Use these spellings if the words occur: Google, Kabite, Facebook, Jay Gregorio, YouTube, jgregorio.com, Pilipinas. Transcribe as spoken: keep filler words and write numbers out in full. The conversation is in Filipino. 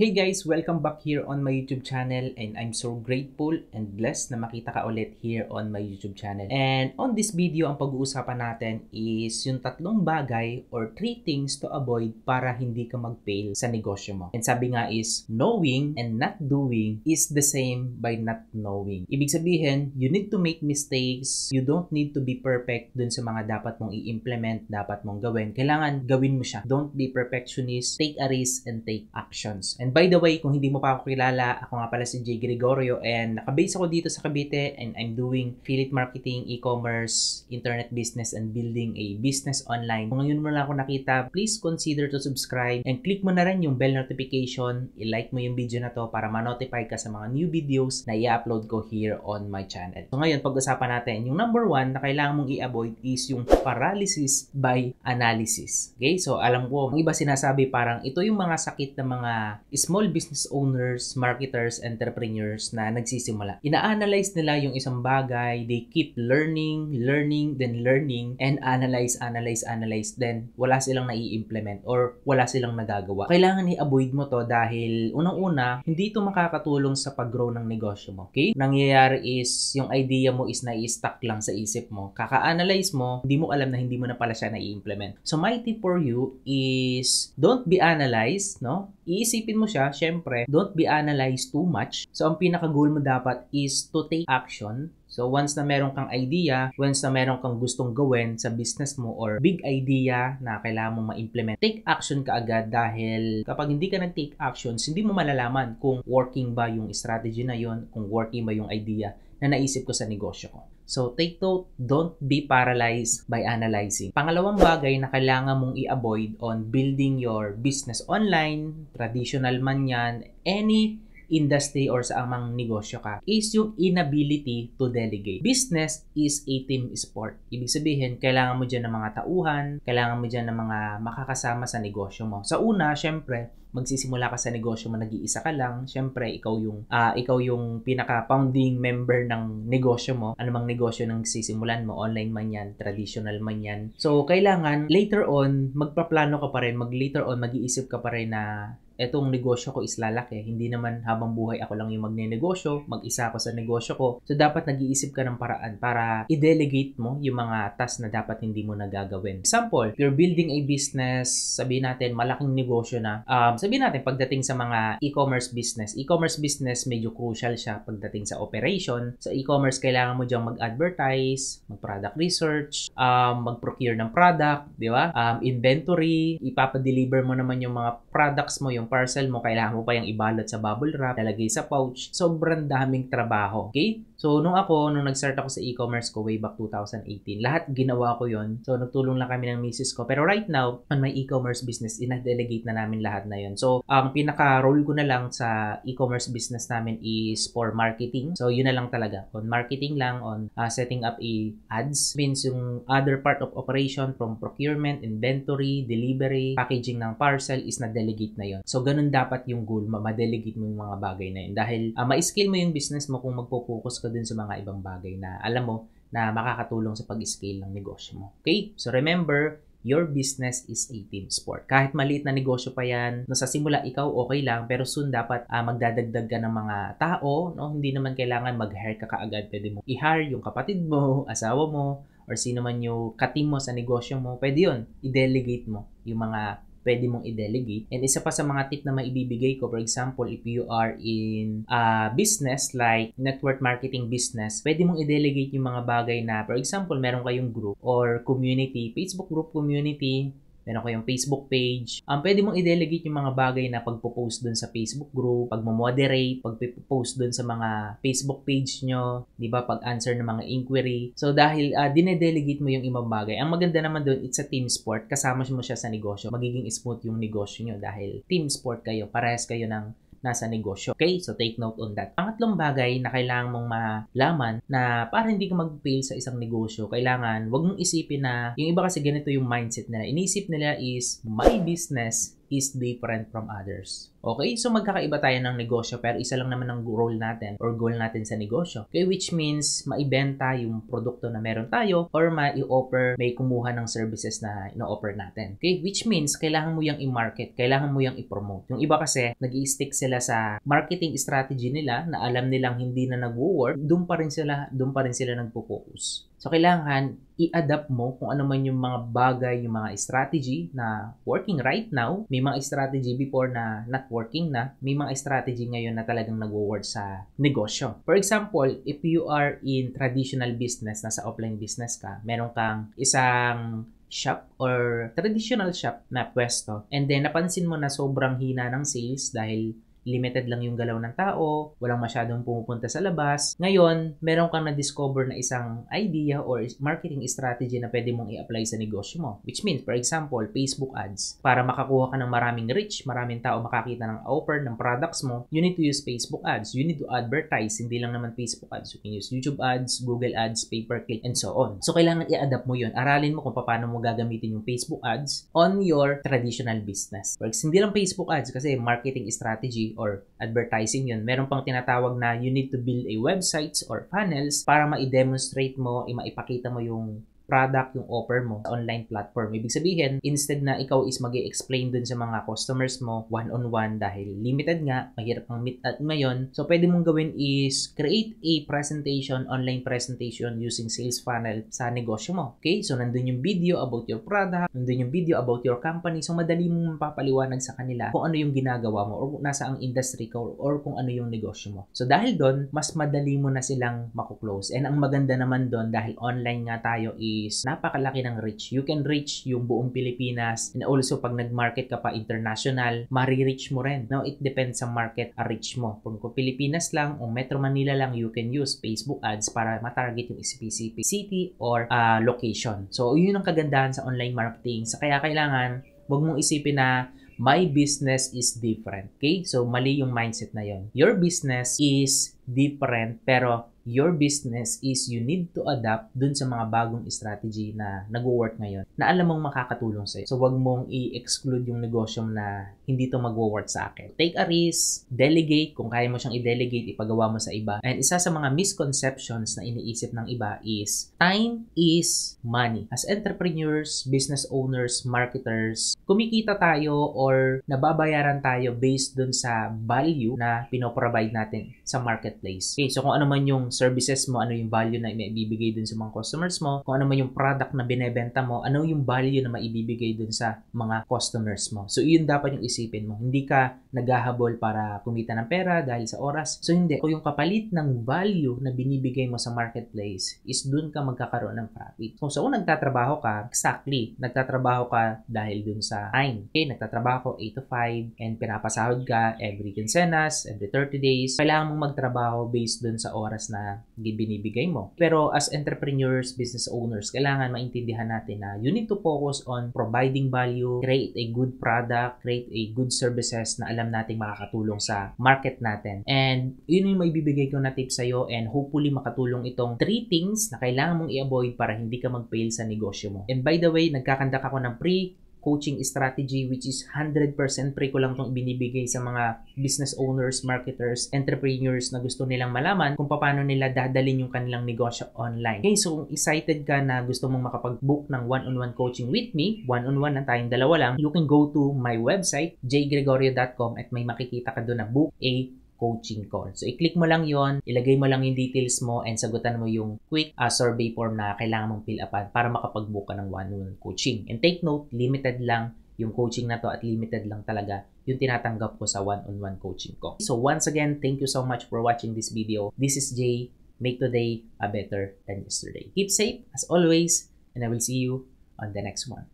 Hey guys! Welcome back here on my YouTube channel, and I'm so grateful and blessed na makita ka ulit here on my YouTube channel. And on this video, ang pag-uusapan natin is yung tatlong bagay or three things to avoid para hindi ka mag-fail sa negosyo mo. And sabi nga is, knowing and not doing is the same by not knowing. Ibig sabihin, you need to make mistakes, you don't need to be perfect dun sa mga dapat mong i-implement, dapat mong gawin. Kailangan gawin mo siya. Don't be perfectionist, take a risk and take actions. And And by the way, kung hindi mo pa ako kilala, ako nga pala si Jay Gregorio, and nakabase ako dito sa Kabite, and I'm doing affiliate marketing, e-commerce, internet business, and building a business online. Kung ngayon mo lang ako nakita, please consider to subscribe and click mo na rin yung bell notification. I-like mo yung video na to para ma-notify ka sa mga new videos na i-upload ko here on my channel. So ngayon, pag-usapan natin yung number one na kailangan mong i-avoid is yung paralysis by analysis. Okay? So alam ko, ang iba sinasabi parang ito yung mga sakit na mga small business owners, marketers, entrepreneurs na nagsisimula. Ina-analyze nila yung isang bagay, they keep learning, learning, then learning, and analyze, analyze, analyze, then wala silang nai-implement or wala silang nagagawa. Kailangan i-avoid mo to dahil unang-una, hindi ito makakatulong sa pag-grow ng negosyo mo, okay? Nangyayari is, yung idea mo is nai-stuck lang sa isip mo. Kaka-analyze mo, hindi mo alam na hindi mo na pala siya nai-implement. So my tip for you is, don't be analyzed, no? Iisipin mo siya, syempre, don't be analyzed too much. So, ang pinaka-goal mo dapat is to take action. So, once na meron kang idea, once na meron kang gustong gawin sa business mo or big idea na kailangan mo ma-implement, take action ka agad dahil kapag hindi ka nag-take actions, hindi mo malalaman kung working ba yung strategy na yon, kung working ba yung idea na naisip ko sa negosyo ko. So, take note, don't be paralyzed by analyzing. Pangalawang bagay na kailangan mong i-avoid on building your business online, traditional man yan, any industry or sa amang negosyo ka, is yung inability to delegate. Business is a team sport. Ibig sabihin, kailangan mo dyan ng mga tauhan, kailangan mo dyan ng mga makakasama sa negosyo mo. Sa una, syempre, magsisimula ka sa negosyo mo, nag-iisa ka lang, syempre, ikaw yung, uh, ikaw yung pinaka-founding member ng negosyo mo, anumang negosyo nang sisimulan mo, online man yan, traditional man yan. So, kailangan, later on, magpaplano ka pa rin, mag later on, mag-iisip ka pa rin na etong negosyo ko is lalaki. Hindi naman habang buhay ako lang yung magne-negosyo, mag-isa ako sa negosyo ko. So, dapat nag-iisip ka ng paraan para i-delegate mo yung mga tasks na dapat hindi mo nagagawin. Example, you're building a business, sabihin natin, malaking negosyo na. Um, sabihin natin, pagdating sa mga e-commerce business, e-commerce business, medyo crucial siya pagdating sa operation. Sa e-commerce, kailangan mo dyan mag-advertise, mag-product research, um, mag-procure ng product, di ba? Um, inventory, ipapadeliver mo naman yung mga products mo, yung parcel mo, kailangan mo pa yung ibalot sa bubble wrap, talagay sa pouch. Sobrang daming trabaho, okay? So, nung ako, nung nag-start ako sa e-commerce ko way back two thousand eighteen, lahat ginawa ko yon. So, nagtulong lang kami ng misis ko. Pero right now, on my e-commerce business, ina-delegate na namin lahat na yon. So, ang pinaka-role ko na lang sa e-commerce business namin is for marketing. So, yun na lang talaga. On marketing lang, on uh, setting up a ads. Means yung other part of operation from procurement, inventory, delivery, packaging ng parcel is na-delegate na yon. So, So, ganun dapat yung goal, ma-delegate mo yung mga bagay na yun. Dahil uh, ma-scale mo yung business mo kung magpo-focus ka dun sa mga ibang bagay na alam mo na makakatulong sa pag-scale ng negosyo mo. Okay? So, remember, your business is a team sport. Kahit maliit na negosyo pa yan, no, sa simula ikaw okay lang, pero soon dapat uh, magdadagdag ka ng mga tao. No? Hindi naman kailangan mag-hire ka kaagad. Pwede mo i-hire yung kapatid mo, asawa mo, or sino man yung ka-team mo sa negosyo mo. Pwede yun, i-delegate mo yung mga pwede mong i-delegate. And isa pa sa mga tip na maibibigay ko, for example, if you are in uh, business like network marketing business, pwede mong i-delegate yung mga bagay na, for example, meron kayong group or community, Facebook group community, meron kayong Facebook page. Um, pwede mong i-delegate yung mga bagay na pagpo-post dun sa Facebook group, pagmo-moderate, pagpo-post dun sa mga Facebook page nyo, di ba? Pag-answer ng mga inquiry. So, dahil uh, dinedelegate mo yung ibang bagay. Ang maganda naman dun, it's a team sport. Kasama mo siya sa negosyo. Magiging smooth yung negosyo nyo dahil team sport kayo. Parehas kayo ng nasa negosyo. Okay? So, take note on that. Pangatlong bagay na kailangan mong malaman na para hindi ka mag-fail sa isang negosyo, kailangan, wag mong isipin na yung iba kasi ganito yung mindset nila. Iniisip nila is, my business is different from others. Okay? So magkakaiba tayo ng negosyo pero isa lang naman ang role natin or goal natin sa negosyo. Okay? Which means maibenta yung produkto na meron tayo or mai-offer, may kumuha ng services na ino-offer natin. Okay? Which means kailangan mo yung i-market, kailangan mo yung i-promote. Yung iba kasi nag-i-stick sila sa marketing strategy nila na alam nilang hindi na nag-work, doon pa rin sila, doon pa rin sila nagpo-focus. So, kailangan i-adapt mo kung ano man yung mga bagay, yung mga strategy na working right now. May mga strategy before na not working na. May mga strategy ngayon na talagang nag-work sa negosyo. For example, if you are in traditional business, nasa offline business ka, meron kang isang shop or traditional shop na pwesto. And then, napansin mo na sobrang hina ng sales dahil limited lang yung galaw ng tao, walang masyadong pumupunta sa labas. Ngayon, meron kang na-discover na isang idea or marketing strategy na pwede mong i-apply sa negosyo mo. Which means, for example, Facebook ads. Para makakuha ka ng maraming reach, maraming tao makakita ng offer, ng products mo, you need to use Facebook ads. You need to advertise. Hindi lang naman Facebook ads. You can use YouTube ads, Google ads, pay-per-click, and so on. So, kailangan i-adapt mo yun. Aralin mo kung paano mo gagamitin yung Facebook ads on your traditional business. For example, hindi lang Facebook ads kasi marketing strategy or advertising yun. Meron pang tinatawag na you need to build a websites or funnels para ma-demonstrate mo, maipakita mo yung product, yung offer mo sa online platform. Ibig sabihin, instead na ikaw is mag-i-explain dun sa mga customers mo one-on-one dahil limited nga, mahirap ang meet at ngayon. So, pwede mong gawin is create a presentation, online presentation using sales funnel sa negosyo mo. Okay? So, nandun yung video about your product, nandun yung video about your company. So, madali mong mapapaliwanag sa kanila kung ano yung ginagawa mo or nasa ang industry ka or kung ano yung negosyo mo. So, dahil dun, mas madali mo na silang makuklose. And ang maganda naman dun, dahil online nga tayo is is napakalaki ng reach. You can reach yung buong Pilipinas and also pag nag-market ka pa international, marireach mo rin. Now, it depends sa market a reach mo. Kung Pilipinas lang o Metro Manila lang, you can use Facebook ads para matarget yung specific city or uh, location. So, yun ang kagandahan sa online marketing. So, kaya kailangan, huwag mong isipin na my business is different. Okay? So, mali yung mindset na yun. Your business is different pero your business is you need to adapt dun sa mga bagong strategy na nag-work ngayon na alam mong makakatulong sa'yo. So, wag mong i-exclude yung negosyo na hindi to mag-work sa akin. Take a risk, delegate, kung kaya mo siyang i-delegate, ipagawa mo sa iba. And isa sa mga misconceptions na iniisip ng iba is time is money. As entrepreneurs, business owners, marketers, kumikita tayo or nababayaran tayo based dun sa value na pinoprovide natin sa marketplace. Okay, so kung ano man yung services mo, ano yung value na maibibigay dun sa mga customers mo, kung ano man yung product na binebenta mo, ano yung value na maibibigay dun sa mga customers mo. So, yun dapat yung isipin mo. Hindi ka naghahabol para kumita ng pera dahil sa oras. So, hindi. Kung yung kapalit ng value na binibigay mo sa marketplace is dun ka magkakaroon ng profit. Kung so, kung nagtatrabaho ka, exactly, nagtatrabaho ka dahil dun sa time. Okay, nagtatrabaho eight to five and pinapasahod ka every quincenas, every thirty days. Kailangan mong magtrabaho based dun sa oras na binibigay mo. Pero as entrepreneurs, business owners, kailangan maintindihan natin na you need to focus on providing value, create a good product, create a good services na alam nating makakatulong sa market natin. And yun yung maibibigay ko na tip sa'yo and hopefully makatulong itong three things na kailangan mong i-avoid para hindi ka mag-fail sa negosyo mo. And by the way, nagkakandak ako ng pre- coaching strategy which is one hundred percent pre ko lang itong binibigay sa mga business owners, marketers, entrepreneurs na gusto nilang malaman kung paano nila dadalhin yung kanilang negosyo online. Okay, so kung excited ka na gusto mong makapag-book ng one-on-one coaching with me, one-on-one na tayong dalawa lang, you can go to my website, j gregorio dot com at may makikita ka doon na book a coaching call. So, i-click mo lang yon, ilagay mo lang yung details mo, and sagutan mo yung quick uh, survey form na kailangan mong fill upan para makapag-book ka ng one-on-one coaching. And take note, limited lang yung coaching na to at limited lang talaga yung tinatanggap ko sa one-on-one coaching ko. So, once again, thank you so much for watching this video. This is Jay. Make today a better than yesterday. Keep safe as always, and I will see you on the next one.